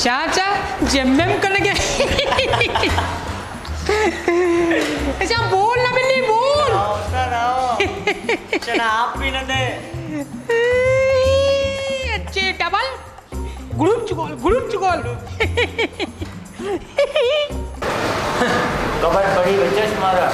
शाचा जेम्मेम करने के ऐसा बोल ना बिल्ली बोल चला आप भी ना दे अच्छे डबल गुरुच गोल कबर बड़ी बच्चा मारा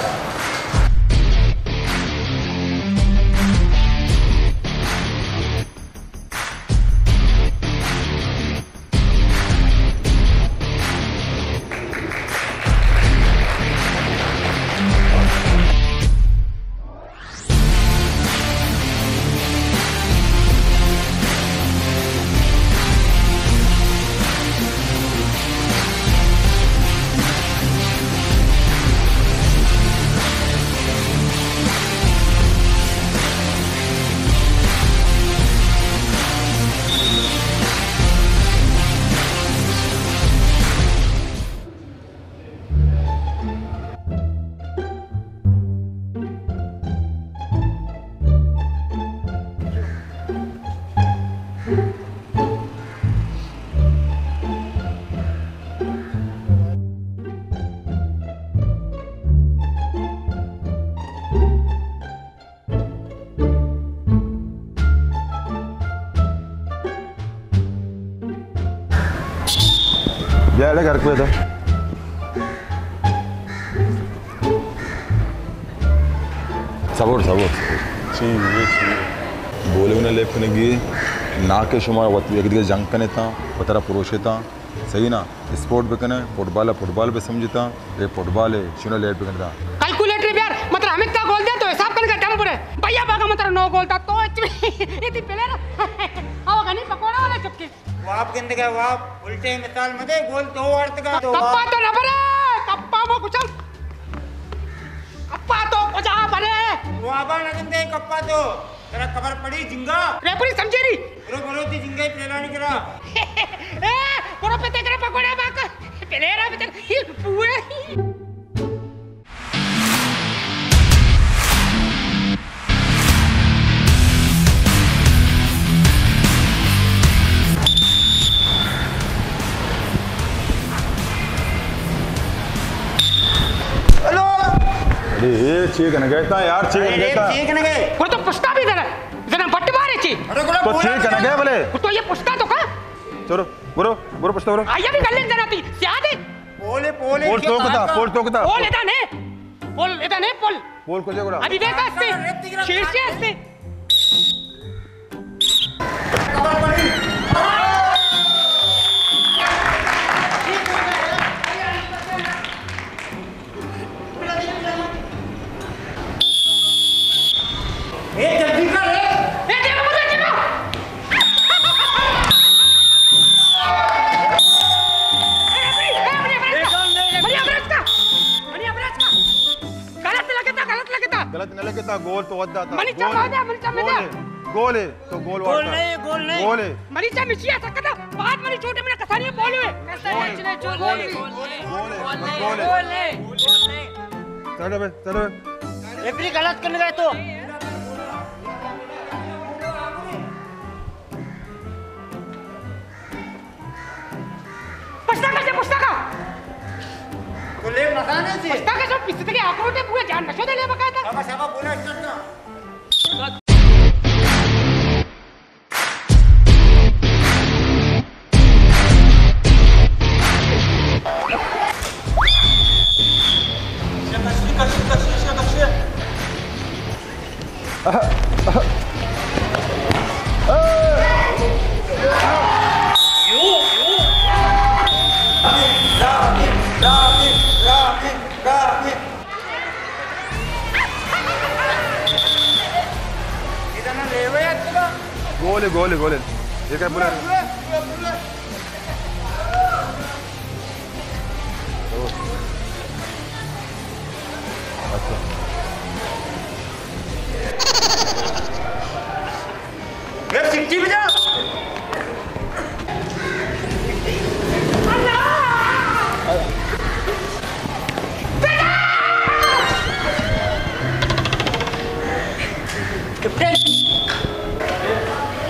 जायला घर को इधर सबूर सबूर बोले उन्हें लेफ्ट ने गई ना के शुमार वत्ती एक दिके जंग कने था वतरा पुरुषे था सही ना स्पोर्ट पे कने फुटबॉल है फुटबॉल पे समझता ये फुटबॉल है शुना लेफ्ट पे करता कैलकुलेटर भी यार मतलब हमें क्या गोल दिया तो हिसाब करके कम पड़े भैया बागा मतलब नो गोल था तो ये थी प्लेयर आओ गनी पकोड़ा वाला चुपके वाप गिनते गए वाप उल्टे मिसाल मत दे गोल दो अर्थ का दो कप्पा तो न भरे कप्पा में कुछ कप्पा तो कुछ आ भरे वाबा न गिनते कप्पा तो तेरा खबर पड़ी जिंगा रेफरी समझे री रो बरोती जिंगा पेला नहीं करा ए कोरो पेते करे पकोड़ा बाक पेलेरा पे हिल पूए ठीक है ना कहता यार ठीक है ना कहता ठीक है ना गए वो तो पुष्टा भी इधर है जना बट मारे छी अरे गोला तो ठीक है ना गए बोले तो ये पुष्टा तो का चलो बोलो बोलो पुष्टा बोलो आया भी कर ले जना ती याद है बोले बोले बोल तो कता बोल इधर नहीं बोल बोल को जे गोला अभी देख से शीर्ष से गोल तो वद्दा था गोले तो गोल वाला गोल नहीं गोले मरीचा मिचिया सकता बाद मरी छोटे मेरा कसानी बोले कसानी गोले गोले चलो रेफरी गलत करने गए तो पुस्तका गोले मसाने से पुस्तका जो पिसते के आंखों में पूरा जान नशो दे ले बका अब सब बोला करना गोले गोले गोले ये क्या बोला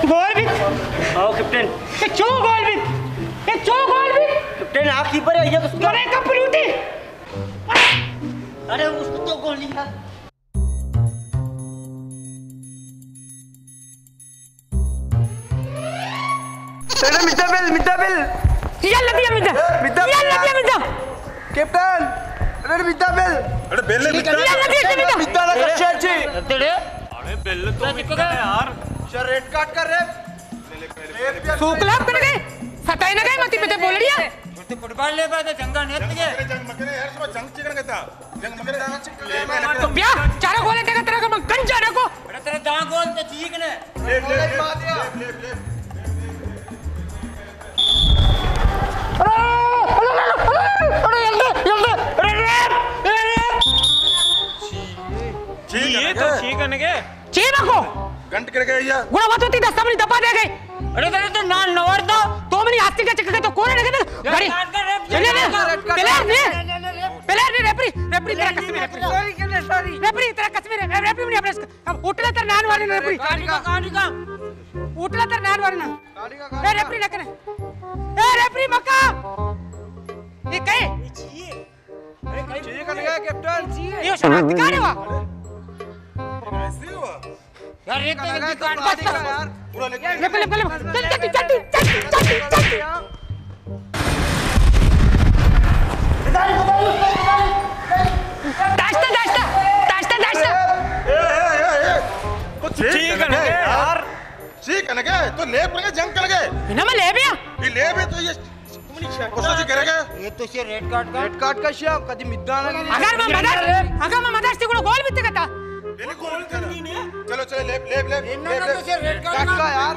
गोल विद आओ कैप्टन ये चो गोल विद साक्षी पर है ये उसका। अरे कंपनी उठी, अरे उसको तो गोली था। तेरे मिताबिल यार लड़िया मिताबिल यार लड़िया मिताबिल कैप्टन। अरे मिताबिल, अरे बेल मिताबिल मिताबिल का शेर जी। अरे बेल तो मिताबिल यार शेर रेड कार्ड कर रहे सूखलाब कर गए सताई ना गए मती पे बोल रही है फुटबॉल ले पाए जंगा नेट के जंग मकरे यार सुबह जंग चिकन का था जंग मकरे दाना चिकन ले मैं तुम क्या चारों गोले देगा तेरा का मंगन जाने को अरे तेरे दांत गोल तो ठीक ने ले ले ले। अरे जल्दी अरे ये तो चिकन के ची रखो घंट कर गया या गुड़ा बात होती दस्ता में दबा दे गई। अरे तेरे तो नान नवर दो तो मैंने हाथी का चक्कर तो कोने लगे थे गाड़ी चले ले पहले रेफरी तेरा कश्मीर रेफरी सॉरी कहने सॉरी रेफरी तेरा कश्मीर है रेफरी में अपने अब उठला तेरा नान वाले रेफरी गाड़ी का उठला तेरा नान वाले ना गाड़ी का रेफरी ना करे ए रेफरी मक्का ये कहे चाहिए। अरे कहीं चाहिए करने गया कैप्टन ये शराब दिखा रहे हो ऐसे हुआ यार ये तो दुकान बस यार पूरा ले ले ले चल चल चल चल चल इधर इधर दास्ता दास्ता दास्ता दास्ता ए तो ठीक है यार ठीक है ना तो ले पड़ गए जंग कर गए ना मैं ले भी ये ले भी तो ये कोशिश करेगा ये तो से रेड कार्ड का शय कभी मिद्दा ना अगर मैं मदद से गोल मिलते का चलो चलो लेप लेप लेप रेड कार्ड का यार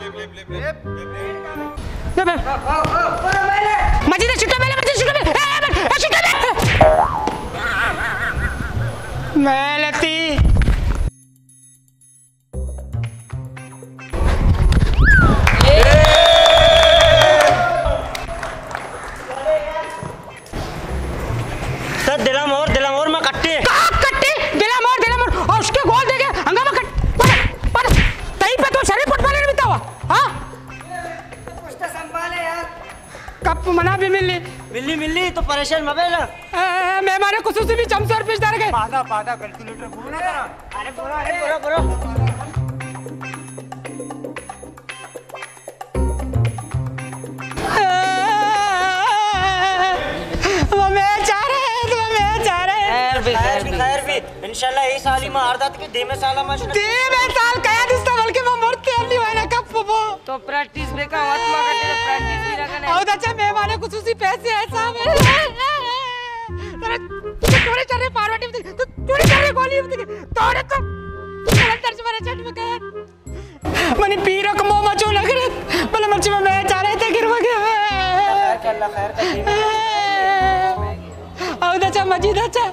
मजीद छुट्टी मैं लती सर दिलामोर में कट्टे कप मना भी मिली मिली मिली तो परेशान मबेला मैं मारे कुसुम से भी चमसर पिस डर गए पादा पादा कैलकुलेटर घूमना करा। अरे पूरा है पूरा पूरा इंशाल्लाह इस साल ही मैं आरदात के दे में साला मच दे में साल काया दिसता बल्कि मैं मरते नहीं वाला कब वो तो प्रैक्टिस में का आत्मा का तेरे प्रैक्टिस भी रखना है और अच्छा मैं वाले कुछ उसी पैसे ऐसा मेरे तेरे थोड़े चल रहे पार्वती में तू थोड़ी चल रहे गोली में तोड़े तो गलत तर्ज पर चट में गया माने पीर को मो मचो लग रहे भला मर्जी में मैं जा रहे थे गिर गए अल्लाह खैर करे और अच्छा मजीद अच्छा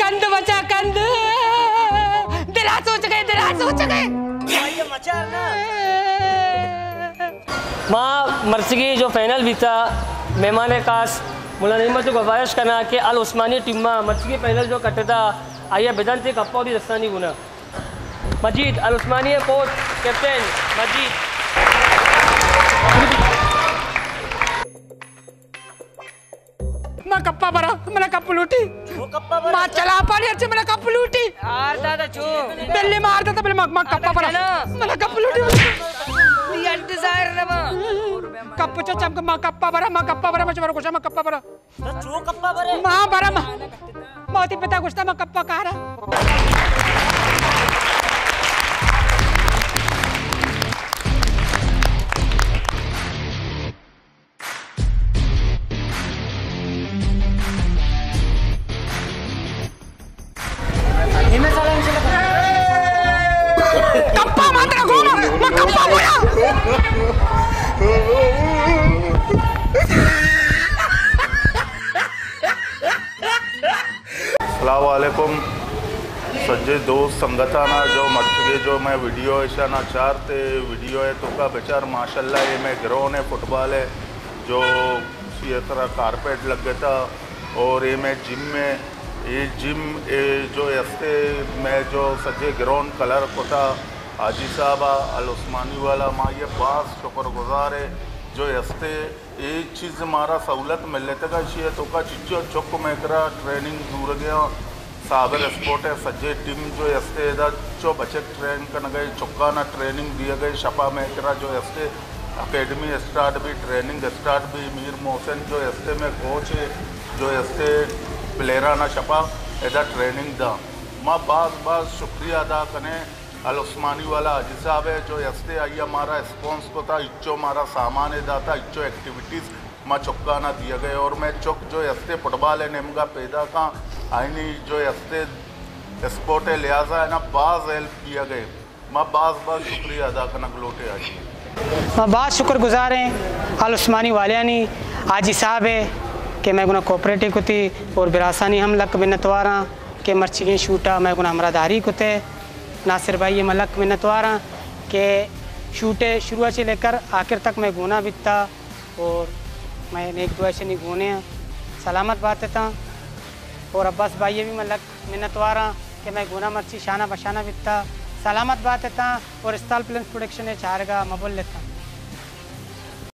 कंद बचा कंद दिला सोच गए ये मचार ना माँ मर्सिकी जो फाइनल भी था मेहमान खास मौलाना हिम्मत को गुजारिश करना कि अल उस्मानी टीम में मर्सिकी फाइनल जो कटे था आइए बेदांती कप्पा और दस्तानी गुना मजीद अल उस्मानी कोच कैप्टन मजीद मैं कप्पा भरा मैंने कप लूटी मां चला पानी अच्छे मैंने कप लूटी यार दादा छो बिल्ली मार देता बिल्ली मां कप्पा भरा मैंने कप लूटी दी अंतजार रे मां कप चो चम के मां कप्पा भरा मच भरा कुछ मां कप्पा भरा छो कप्पा भरे मां भरा मां ती पिता गुस्सा मां कप्पा कह रहा अलैकुम सज्जे दोस्त संगताना जो मर्सगे जो मैं वीडियो ऐसा नाचारते वीडियो है तो का बेचार माशाल्लाह ये मैं ग्रोन है फुटबॉल है जो ये तरह कारपेट लग गया था और ये मैं जिम में ये जिम ये जो ऐसे मैं जो सज्जे ग्रोन कलर को था हाजी साहबा अल उस्मानी वाला माँ ये बास शुक्रगुजार है जो ऐसे चीज़ मारा सवलत मिलने तक अच्छी तो का चिच्चो चौक में करा ट्रेनिंग दूर गया साबर स्पोर्ट है सज्जे टीम जो एस्ते चो बचे ट्रेन करना गए चौका ना ट्रेनिंग दिया गई शपा में करा जो एस्ते अकेडमी स्टार्ट भी ट्रेनिंग स्टार्ट भी मीर मोहसिन जो एस्ते में कोच जो एस्ते प्लेरा ना शपा एदा ट्रेनिंग दा माँ बाज शुक्रिया अदा करें अलउस्मानी वाला हाजी साहब है जो हस्ते आई हमारा रिस्पॉन्स को था इच्छो हमारा सामान दाता इच्छो एक्टिविटीज़ माँ चौका ना दिया गए और मैं चौक जो हस्ते फुटबॉल है नेमगा पैदा का आईनी जो हस्ते स्पोर्ट है लिहाजा है ना बाज हेल्प किया गए माँ बाज शुक्रिया अदा करना लौटे हाजी माँ बाज शुक्रगुजार हैं अलउस्मानी वाले यानी हाजी साहब है कि मैं गुना कोऑपरेटिव को थी और बिरासानी हम लक बिनतवारा के मर्ची शूटा मैं गुना हमरादारी को थे नासिर भाई ये मलक मिन्नतवारा के शूटे शुरुआत से लेकर आखिर तक मैं घूना बिता और मैं नेक दुआ से नहीं घूने सलामत बातें था और अब्बास भाई ये भी मलक मिन्नतवारा कि मैं घूना मर्ची शाना बशाना बिता सलामत बातें था और इस्ताल फिल्म्स प्रोडक्शन है चारगा मबुल था।